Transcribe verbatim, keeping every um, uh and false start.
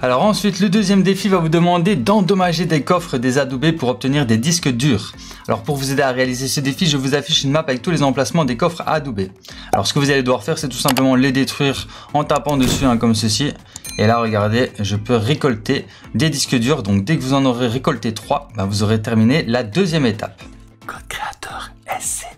Alors ensuite, le deuxième défi va vous demander d'endommager des coffres et des adoubés pour obtenir des disques durs. Alors pour vous aider à réaliser ce défi, je vous affiche une map avec tous les emplacements des coffres adoubés. Alors ce que vous allez devoir faire, c'est tout simplement les détruire en tapant dessus, hein, comme ceci. Et là, regardez, je peux récolter des disques durs. Donc dès que vous en aurez récolté trois, ben, vous aurez terminé la deuxième étape. Code créateur S C D.